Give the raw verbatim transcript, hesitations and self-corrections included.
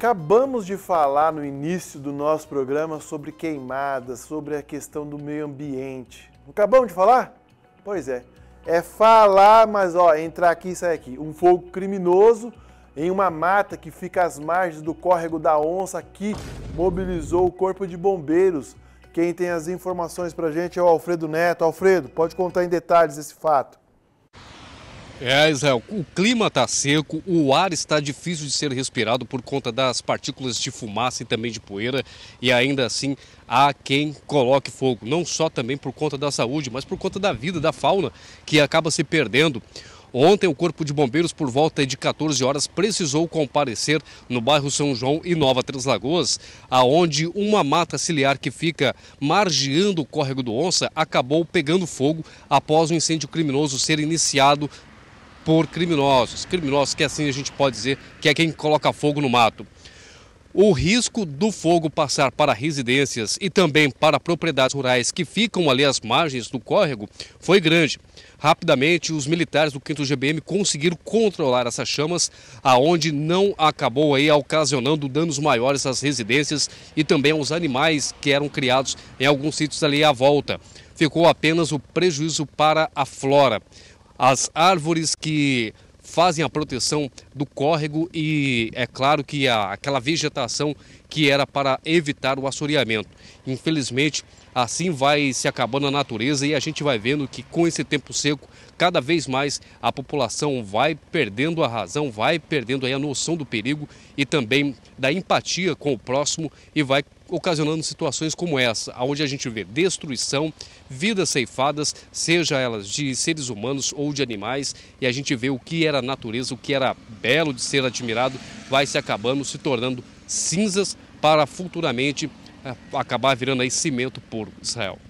Acabamos de falar no início do nosso programa sobre queimadas, sobre a questão do meio ambiente. Não acabamos de falar? Pois é. É falar, mas ó, entrar aqui e sair aqui. Um fogo criminoso em uma mata que fica às margens do córrego da Onça aqui mobilizou o corpo de bombeiros. Quem tem as informações pra gente é o Alfredo Neto. Alfredo, pode contar em detalhes esse fato. É, Israel, o clima está seco, o ar está difícil de ser respirado por conta das partículas de fumaça e também de poeira, e ainda assim há quem coloque fogo, não só também por conta da saúde, mas por conta da vida, da fauna, que acaba se perdendo. Ontem, o Corpo de Bombeiros, por volta de quatorze horas, precisou comparecer no bairro São João e Nova Três Lagoas, aonde uma mata ciliar que fica margeando o córrego do Onça acabou pegando fogo após um incêndio criminoso ser iniciado por criminosos. Criminosos, que assim a gente pode dizer que é quem coloca fogo no mato. O risco do fogo passar para residências e também para propriedades rurais que ficam ali às margens do córrego foi grande. Rapidamente, os militares do quinto G B M conseguiram controlar essas chamas, aonde não acabou aí ocasionando danos maiores às residências e também aos animais que eram criados em alguns sítios ali à volta. Ficou apenas o prejuízo para a flora. As árvores que fazem a proteção do córrego e é claro que a, aquela vegetação que era para evitar o assoreamento. Infelizmente, assim vai se acabando a natureza e a gente vai vendo que com esse tempo seco, cada vez mais a população vai perdendo a razão, vai perdendo aí a noção do perigo e também da empatia com o próximo e vai ocasionando situações como essa, onde a gente vê destruição, vidas ceifadas, seja elas de seres humanos ou de animais, e a gente vê o que era natureza, o que era belo de ser admirado, vai se acabando, se tornando cinzas para futuramente acabar virando aí cimento puro, Israel.